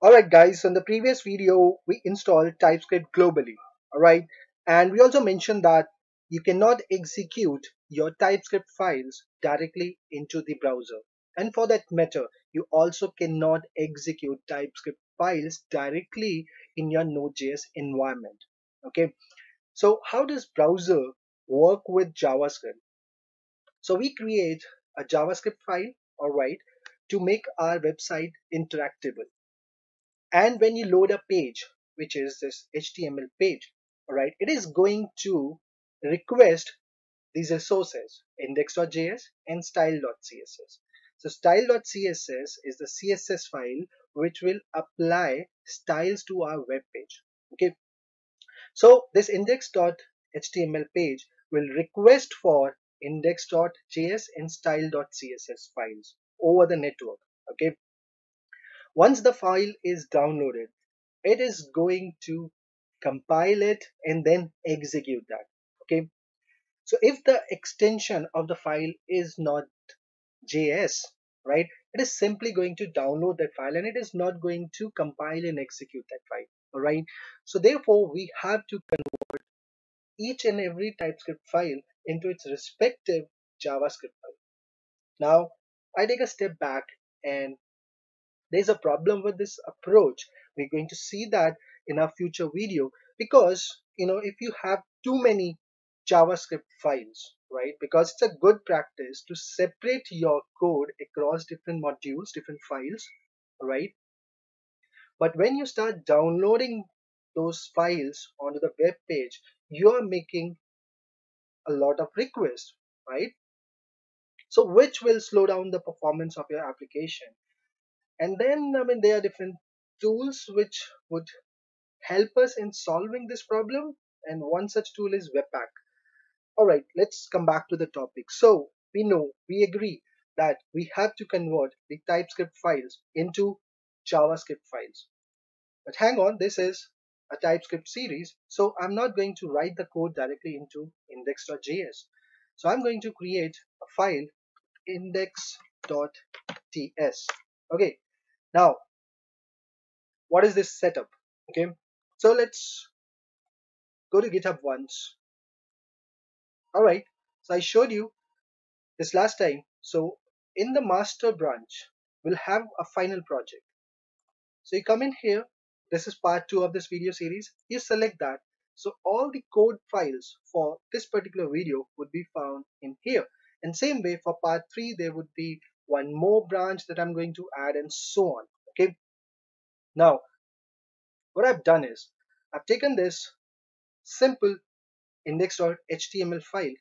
Alright guys, so in the previous video, we installed TypeScript globally, alright? And we also mentioned that you cannot execute your TypeScript files directly into the browser. And for that matter, you also cannot execute TypeScript files directly in your Node.js environment, okay? So how does browser work with JavaScript? So we create a JavaScript file, alright, to make our website interactable. And when you load a page, which is this HTML page, all right, it is going to request these resources, index.js and style.css. So style.css is the CSS file which will apply styles to our web page. Okay, so this index.html page will request for index.js and style.css files over the network. Okay. Once the file is downloaded, it is going to compile it and then execute that, okay? So if the extension of the file is not JS, right, it is simply going to download that file and it is not going to compile and execute that file, all right? So therefore, we have to convert each and every TypeScript file into its respective JavaScript file. Now, I take a step back and there's a problem with this approach. We're going to see that in our future video because, you know, if you have too many JavaScript files, right, because it's a good practice to separate your code across different modules, different files, right? But when you start downloading those files onto the web page, you're making a lot of requests, right? So which will slow down the performance of your application. And then, I mean, there are different tools which would help us in solving this problem. And one such tool is Webpack. All right, let's come back to the topic. So we know, we agree that we have to convert the TypeScript files into JavaScript files. But hang on, this is a TypeScript series. So I'm not going to write the code directly into index.js. So I'm going to create a file index.ts. Okay. Now, what is this setup? Okay, so let's go to GitHub once. All right, so I showed you this last time. So in the master branch, we'll have a final project. So you come in here. This is part 2 of this video series. You select that. So all the code files for this particular video would be found in here. And same way for part 3, there would be one more branch that I'm going to add and so on, okay? Now, what I've done is, I've taken this simple index.html file.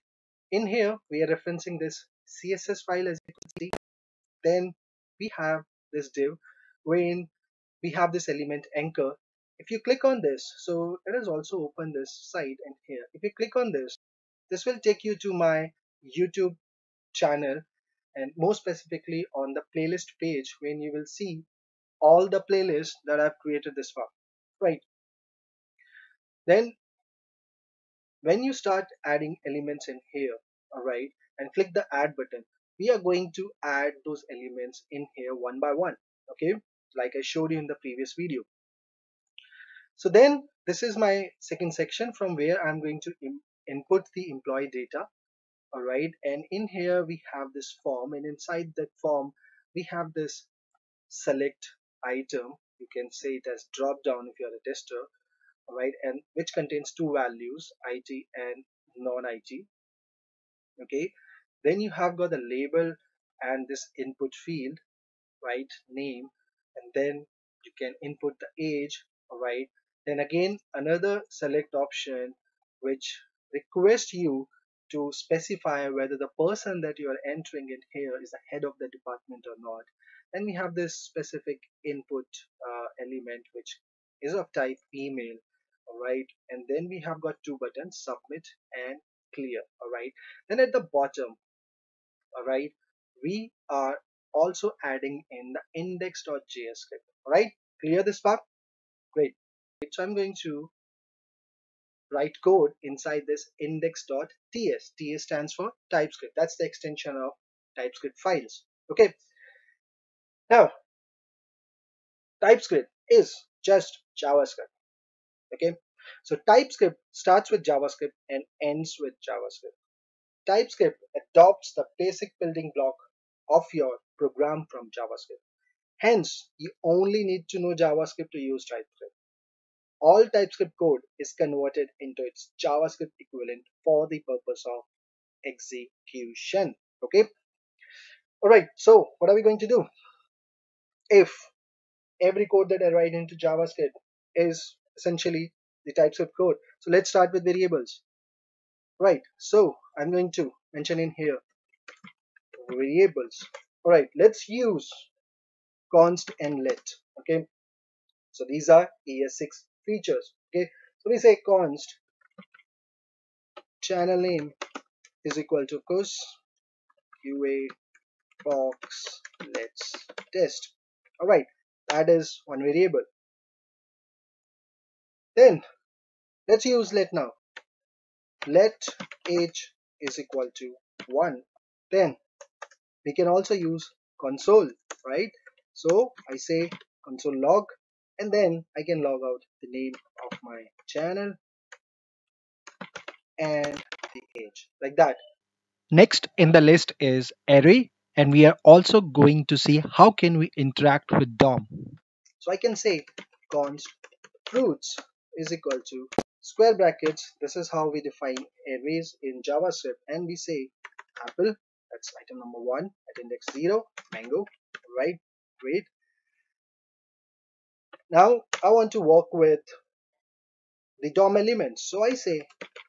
In here, we are referencing this CSS file as you can see. Then we have this div wherein we have this element anchor. If you click on this, so let us also open this side and here. If you click on this, this will take you to my YouTube channel, and more specifically on the playlist page when you will see all the playlists that I've created this far, right? Then when you start adding elements in here, all right, and click the add button, we are going to add those elements in here one by one, okay, like I showed you in the previous video. So then this is my second section from where I'm going to input the employee data. All right, and in here we have this form, and inside that form we have this select item. You can say it as drop down if you are a tester, all right, and which contains two values, IT and non-IT. Okay, then you have got the label and this input field, right, name, and then you can input the age, all right, then again another select option which requests you to specify whether the person that you are entering in here is the head of the department or not. Then we have this specific input element which is of type email, all right, and then we have got two buttons, submit and clear, all right. Then at the bottom, all right, we are also adding in the index.js script, all right. Clear this part? Great. So I'm going to write code inside this index.ts. ts stands for TypeScript. That's the extension of TypeScript files. Okay. Now, TypeScript is just JavaScript. Okay, so TypeScript starts with JavaScript and ends with JavaScript. TypeScript adopts the basic building block of your program from JavaScript. Hence, you only need to know JavaScript to use TypeScript. All TypeScript code is converted into its JavaScript equivalent for the purpose of execution. Okay. All right. So what are we going to do? If every code that I write into JavaScript is essentially the TypeScript code. So let's start with variables. Right. So I'm going to mention in here variables. All right. Let's use const and let. Okay. So these are ES6 features. Okay, so we say const channel name is equal to, of course, QA Box Let's Test. All right, that is one variable. Then let's use let now. Let age is equal to 1. Then we can also use console, right? So I say console log, and then I can log out the name of my channel and the age, like that. Next in the list is array, and we are also going to see how can we interact with DOM. So I can say const fruits is equal to square brackets. This is how we define arrays in JavaScript, and we say apple, that's item number 1, at index 0, mango, right, great. Now I want to work with the DOM elements, so I say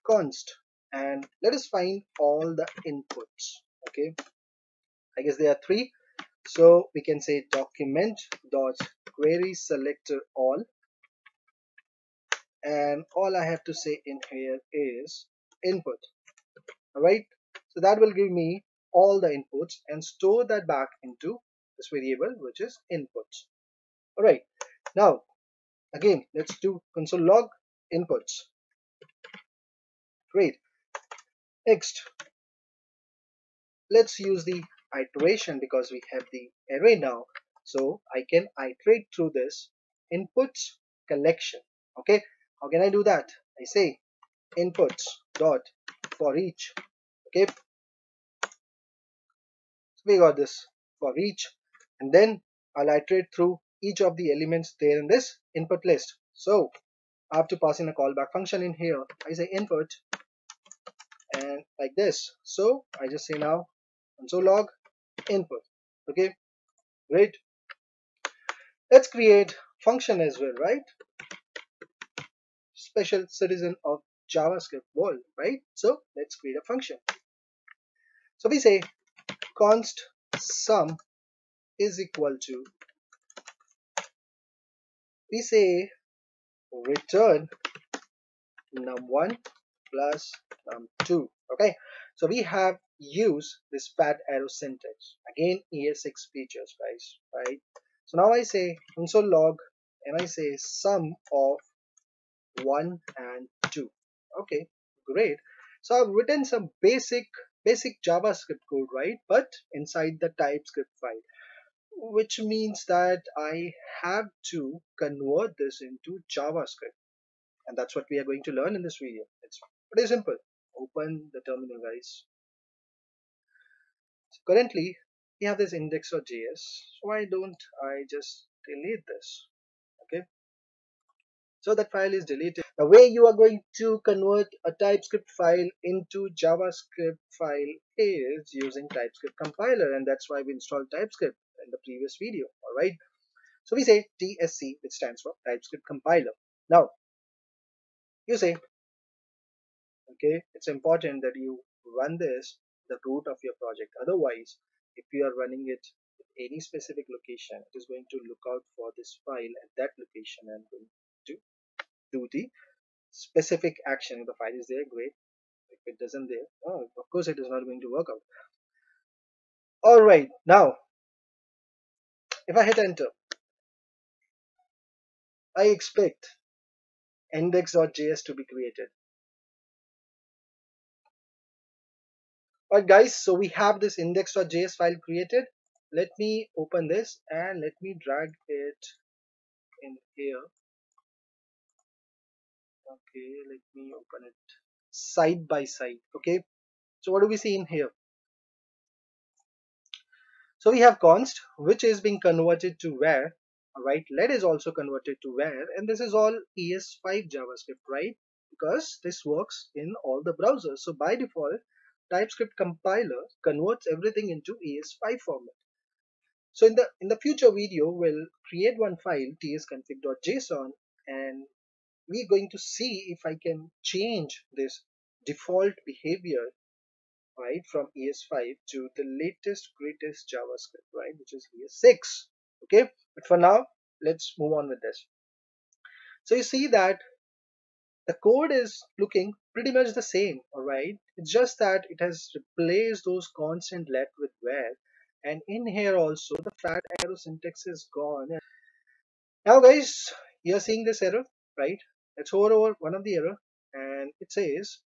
const and let us find all the inputs. Okay, I guess there are 3, so we can say document dot query selector all, and all I have to say in here is input. All right, so that will give me all the inputs and store that back into this variable, which is inputs. All right. Now, again, let's do console log inputs. Great. Next, let's use the iteration because we have the array now. So I can iterate through this inputs collection. Okay. How can I do that? I say inputs dot for each. Okay. So we got this for each, and then I'll iterate through each of the elements there in this input list. So I have to pass in a callback function in here. I say input and like this. So I just say now console log input. Okay, great. Let's create function as well, right? Special citizen of JavaScript world, right? So let's create a function. So we say const sum is equal to, we say return num1 plus num2. Okay, so we have used this fat arrow syntax, again ES6 features, guys, right? So now I say console log and I say sum of 1 and 2. Okay, great. So I've written some basic JavaScript code, right, but inside the TypeScript file, which means that I have to convert this into JavaScript, and that's what we are going to learn in this video. It's pretty simple. Open the terminal, guys. So currently we have this index.js. Why don't I just delete this? Okay, so that file is deleted. The way you are going to convert a TypeScript file into JavaScript file is using TypeScript compiler, and that's why we installed TypeScript in the previous video. All right, so we say TSC, which stands for TypeScript compiler. Now you say, okay, it's important that you run this the root of your project, otherwise if you are running it at any specific location, it is going to look out for this file at that location and going to do the specific action. If the file is there, great. If it doesn't there, oh, of course it is not going to work out. All right, now if I hit enter, I expect index.js to be created. Alright guys, so we have this index.js file created. Let me open this and let me drag it in here. Okay, let me open it side by side. Okay, so what do we see in here? So we have const, which is being converted to var. Right, let is also converted to var, and this is all ES5 JavaScript, right? Because this works in all the browsers. So by default, TypeScript compiler converts everything into ES5 format. So in the future video, we'll create one file, ts-config.json, and we're going to see if I can change this default behavior, right, from ES5 to the latest greatest JavaScript, right, which is ES6. Okay, but for now, let's move on with this. So you see that the code is looking pretty much the same, alright? It's just that it has replaced those const and let with var, and in here also the fat arrow syntax is gone. Now guys, you're seeing this error, right? Let's hover over one of the error, and it says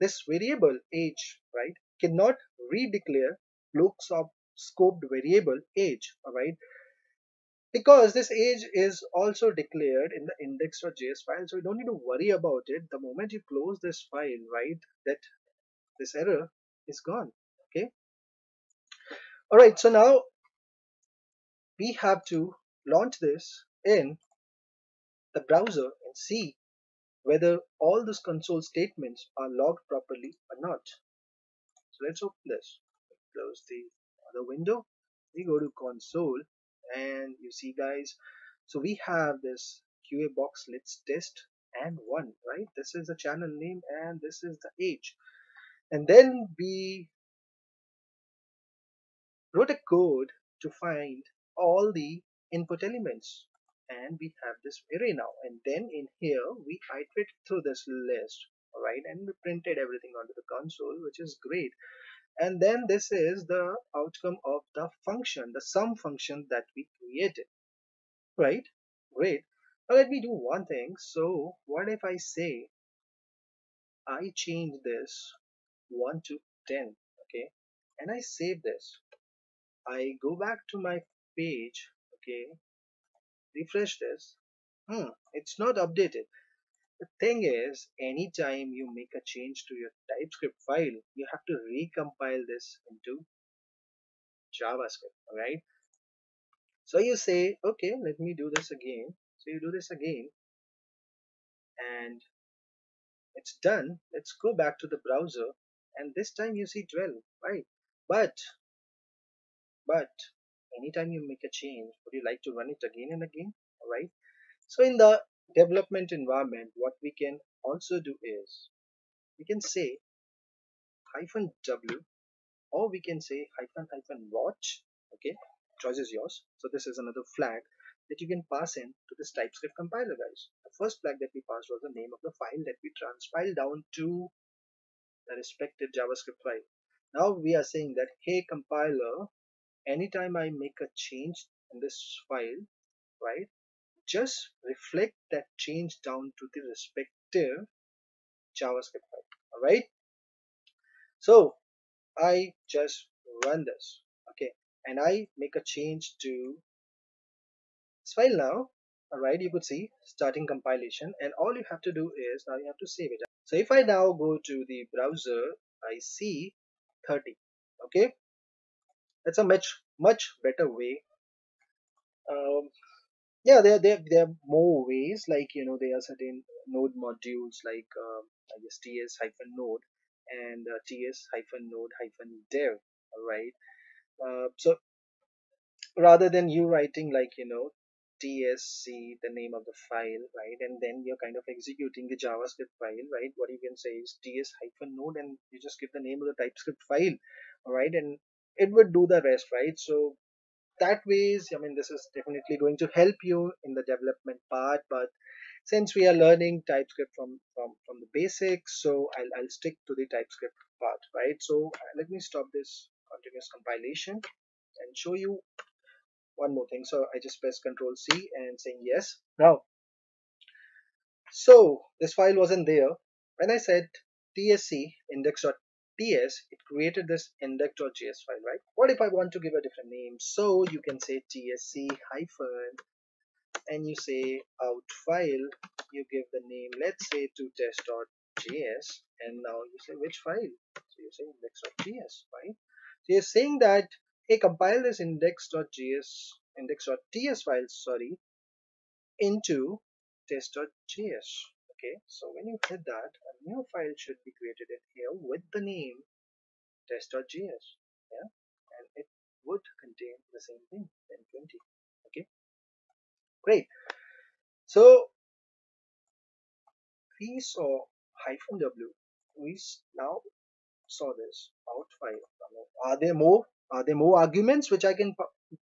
this variable age, right, cannot redeclare looks of scoped variable age, all right, because this age is also declared in the index.js file, so you don't need to worry about it. The moment you close this file, right, that this error is gone. Okay, all right, so now we have to launch this in the browser and see whether all these console statements are logged properly or not. So let's open this, close the other window, we go to console, and you see guys, so we have this QA box Let's Test and 1, right? This is the channel name and this is the age, and then we wrote a code to find all the input elements, and we have this array now, and then in here we iterate through this list, all right, and we printed everything onto the console, which is great. And then this is the outcome of the function, the sum function that we created, right? Great. Now let me do one thing. So what if I say I change this 1 to 10, okay, and I save this, I go back to my page, okay, refresh this, it's not updated. The thing is, anytime you make a change to your TypeScript file, you have to recompile this into JavaScript, right? So you say, okay, let me do this again. So you do this again, and it's done. Let's go back to the browser, and this time you see 12, right? But anytime you make a change, would you like to run it again and again, all right? So in the development environment, what we can also do is we can say -w, or we can say --watch, okay, choice is yours. So this is another flag that you can pass in to this TypeScript compiler, guys. The first flag that we passed was the name of the file that we transpiled down to the respective JavaScript file. Now we are saying that, hey compiler, anytime I make a change in this file, right, just reflect that change down to the respective JavaScript file. All right, so I just run this, okay, and I make a change to this file now. All right, you could see starting compilation, and all you have to do is now you have to save it. So if I now go to the browser, I see 30. Okay, that's a much better way. Yeah, there are more ways, like, you know, there are certain node modules like I guess ts-node and ts-node-dev, right? So rather than you writing, like, you know, tsc, the name of the file, right, and then you're kind of executing the JavaScript file, right, what you can say is ts-node, and you just give the name of the TypeScript file, all right, and it would do the rest, right? So that ways, I mean, this is definitely going to help you in the development part, but since we are learning TypeScript from the basics, so I'll stick to the TypeScript part, right? So let me stop this continuous compilation and show you one more thing. So I just press Control C and saying yes. Now, so this file wasn't there. When I said tsc index.ts, it created this index.js file, right? What if I want to give a different name? So you can say tsc hyphen and you say out file, you give the name, let's say to test.js, and now you say which file, so you say index.js, right? So you're saying that, hey, compile this index.ts file, sorry, into test.js. Okay, so when you hit that, a new file should be created in here with the name test.js, yeah, and it would contain the same thing, 1020. Okay, great. So we saw -w, we now saw this out file. Are there more arguments which I can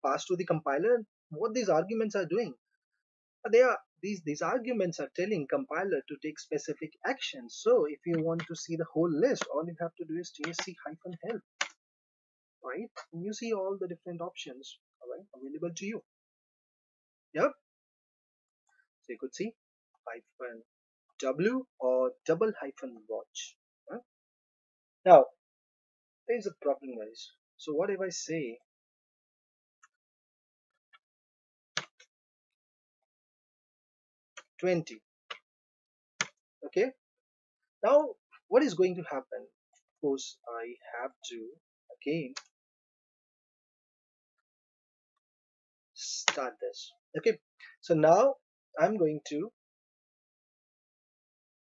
pass to the compiler? What these arguments are doing? They are these arguments are telling compiler to take specific action. So if you want to see the whole list, all you have to do is tsc-help, right? And you see all the different options, all right, available to you. Yep. So you could see -w or /watch. Huh? Now there is a problem, guys. So what if I say $20? Okay, now what is going to happen? Of course, I have to again start this. Okay, so now I'm going to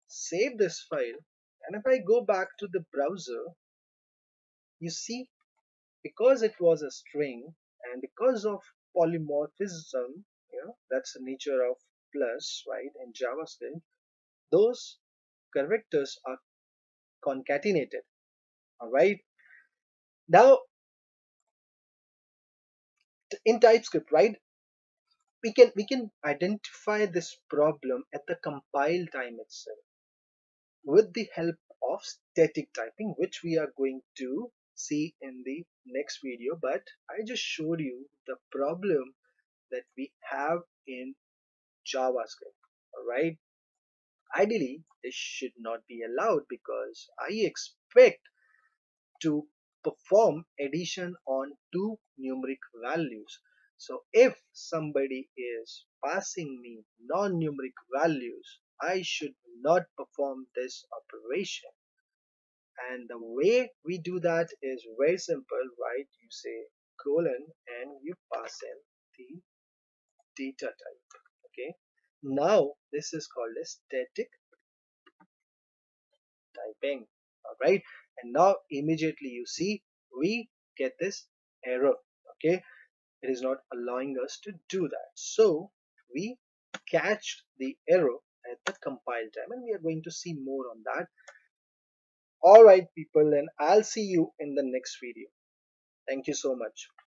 save this file, and if I go back to the browser, you see, because it was a string and because of polymorphism, you know, that's the nature of plus, right, in JavaScript, those characters are concatenated. All right, now in TypeScript, right, we can identify this problem at the compile time itself with the help of static typing, which we are going to see in the next video. But I just showed you the problem that we have in JavaScript. All right, ideally this should not be allowed, because I expect to perform addition on two numeric values. So if somebody is passing me non-numeric values, I should not perform this operation. And the way we do that is very simple, right? You say colon and you pass in the data type. Okay, now this is called a static typing. All right, and now immediately you see we get this error. Okay, it is not allowing us to do that. So we catch the error at the compile time, and we are going to see more on that. All right, people, then I'll see you in the next video. Thank you so much.